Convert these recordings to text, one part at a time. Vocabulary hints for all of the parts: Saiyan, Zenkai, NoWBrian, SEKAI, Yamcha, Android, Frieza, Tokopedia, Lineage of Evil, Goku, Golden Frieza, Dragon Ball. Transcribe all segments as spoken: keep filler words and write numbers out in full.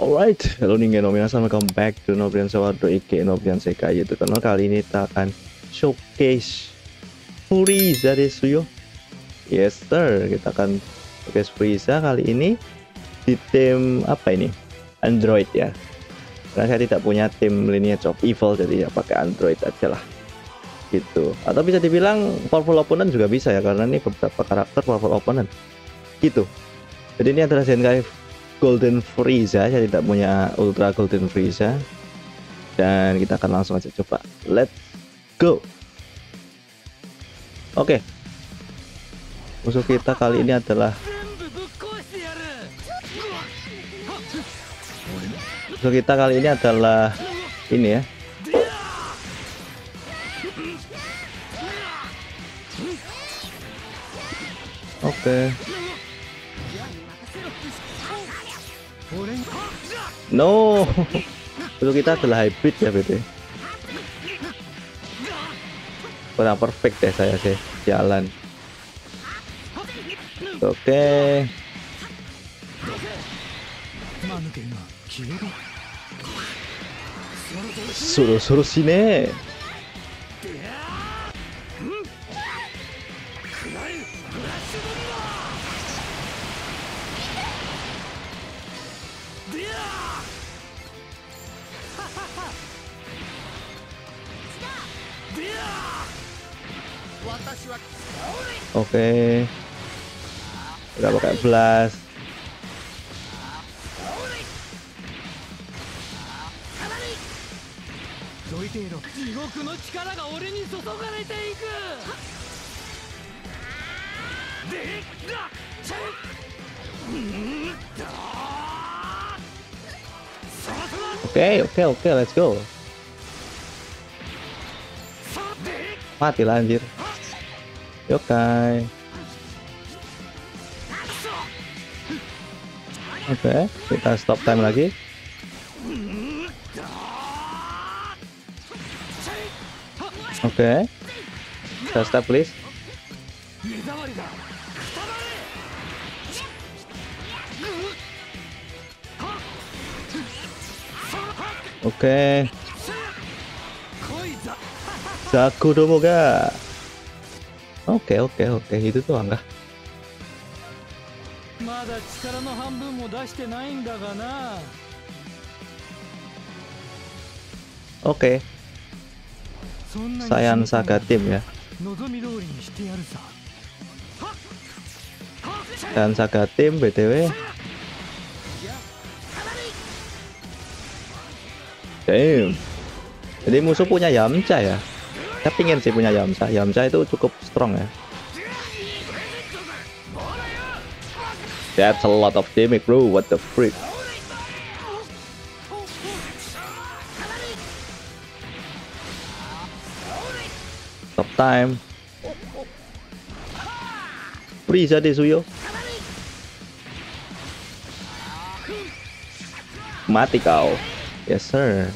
Alright, hello Ningen Ominasan, welcome back to NoWBrian Sawado Ike NoWBrian Sekai itu. Karena kali ini kita akan showcase Frieza desu yo. Yes sir, kita akan showcase Frieza kali ini di tim apa ini? Android ya. Karena saya tidak punya tim Lineage of Evil, jadi ya pakai Android aja lah. Gitu. Atau bisa dibilang powerful opponent juga bisa ya, karena ini beberapa karakter powerful opponent. Gitu. Jadi ini adalah Zenkai Golden Frieza, saya tidak punya Ultra Golden Frieza, dan kita akan langsung aja coba. Let's go. Oke, okay. Musuh kita kali ini adalah musuh kita kali ini adalah ini ya. Oke. Okay. No, itu kita adalah hybrid ya B T. Kurang perfect deh saya sih jalan. Oke. Okay. Suruh-suruh sini. Oke, okay. Kita pakai blast. Oke, okay, oke, okay, oke, okay, let's go. Matilah anjir. Yokai. Oke, okay, kita stop time lagi. Oke, okay. Kita stop please. Oke, okay. Zaku domo ga. Oke, okay, oke, okay, oke, okay. Itu tuh angka. Oke. Okay. Saiyan Saga Team ya. Saiyan Saga Team B T W. Damn. Jadi musuh punya Yamcha ya. Saya pingin sih punya Yamcha. Yamcha itu cukup strong ya. That's a lot of damage bro. What the freak. Stop time. Frieza desu yo. Mati kau. Yes sir.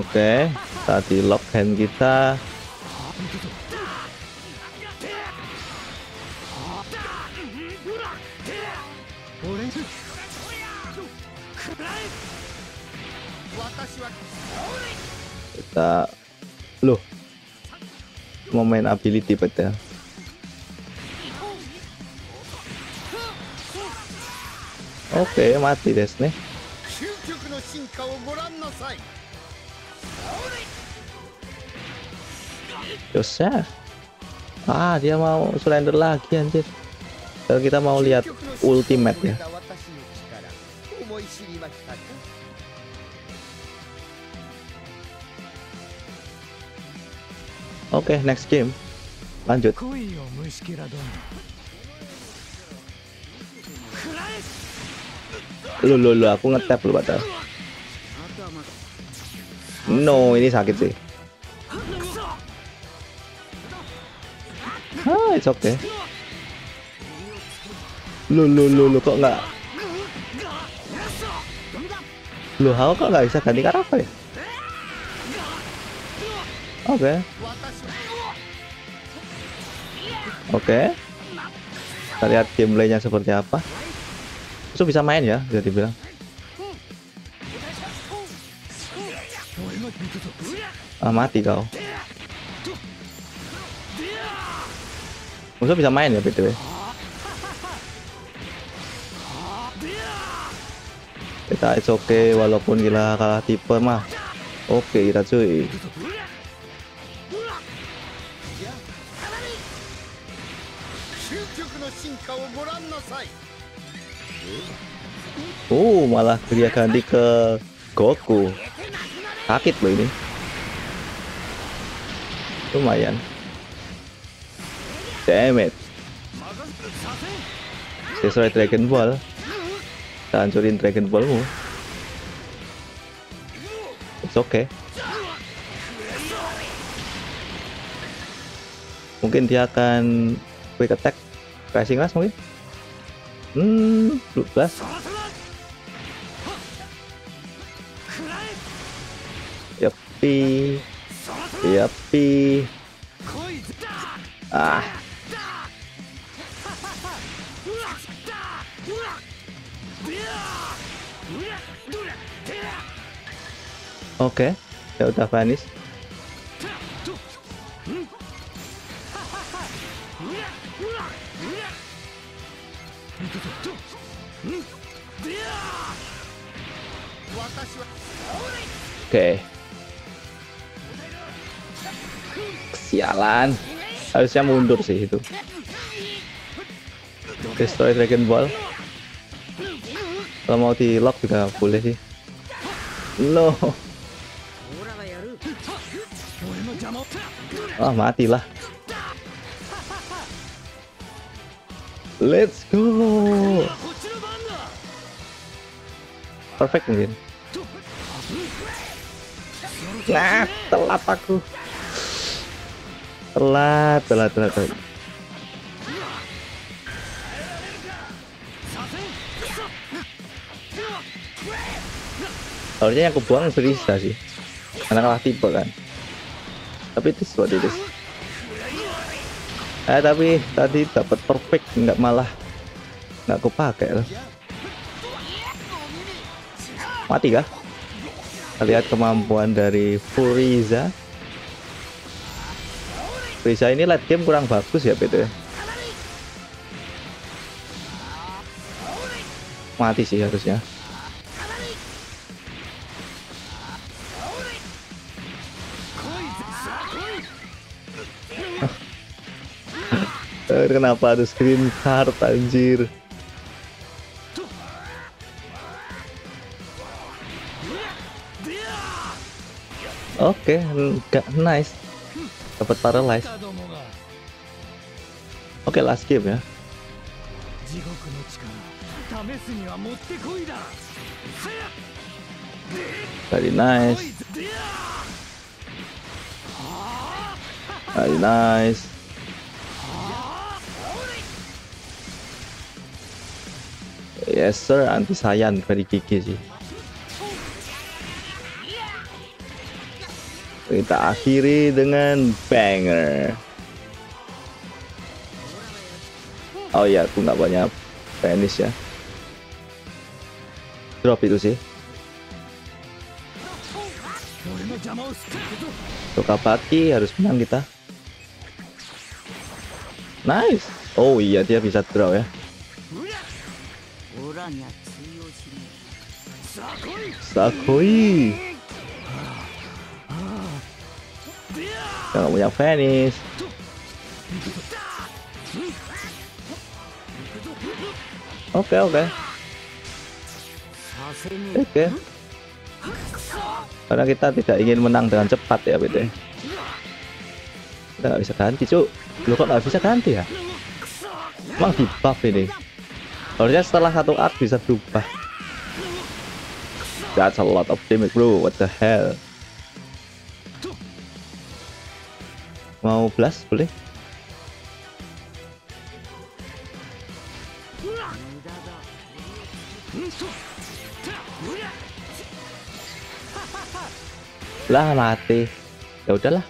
Oke, okay, tadi lock hand kita. Kita loh. Mau main ability padahal. Oke, okay, mati des nih. Yosef. Ah, dia mau surrender lagi anjir. Kalau kita mau lihat ultimate ya. Oke, okay, next game. Lanjut. Loh, loh, loh, aku ngetap lu batal. No, ini sakit sih. Ah, it's okay. Loh, loh, loh, loh, kok nggak? Loh, aku kok nggak bisa ganti karakter ya? Oke. Okay. Oke. Okay. Kita lihat gameplaynya seperti apa. Itu bisa main ya, bisa dibilang. Ah, mati kau. Musuh bisa main ya, B T W. Kita it's okay, walaupun gila kalah tipe mah. Oke, okay, kita cuy. Oh, malah dia ganti ke Goku. Sakit loh ini. Lumayan. Damn it. Sesuai Dragon Ball. Kita hancurin Dragon Ballmu. It's okay. Mungkin dia akan quick attack, pressing last mungkin. Hmm, plus. Yapi. Yapi. Ah. Oke, okay, ya udah finish. Oke. Okay. Sialan. Harusnya mundur sih itu. Destroy Dragon Ball. Kalau mau di lock juga boleh sih. No. Ah, matilah. Let's go. Perfect mungkin. Nah, telat aku. Telat, telat, telat, telat. Harusnya yang kebuang Frieza sih. Karena kalah tipe kan. Tapi itu buat itu. Eh tapi tadi dapat perfect, nggak malah nggak kupakai loh. Mati kah? Kita lihat kemampuan dari Frieza. Frieza ini late game kurang bagus ya P T. Mati sih harusnya. Kenapa ada screen card anjir? Oke, okay, nggak nice. Dapat paralyze. Oke, okay, last game ya. Very nice. Very nice. Yes sir, anti sayan dari gigi sih. Kita akhiri dengan banger. Oh ya, aku nggak banyak finish ya. Drop itu sih. Tokopedia harus menang kita. Nice. Oh iya, dia bisa draw ya. Sakui. Kita punya finish. Oke oke. Oke. Karena kita tidak ingin menang dengan cepat ya B T. Kita nggak bisa ganti cu. Lu kok nggak bisa ganti ya? Emang di buff ini. Harusnya setelah satu art bisa berubah. That's a lot of damage bro, what the hell. Mau blast boleh? Lah mati. Ya udahlah.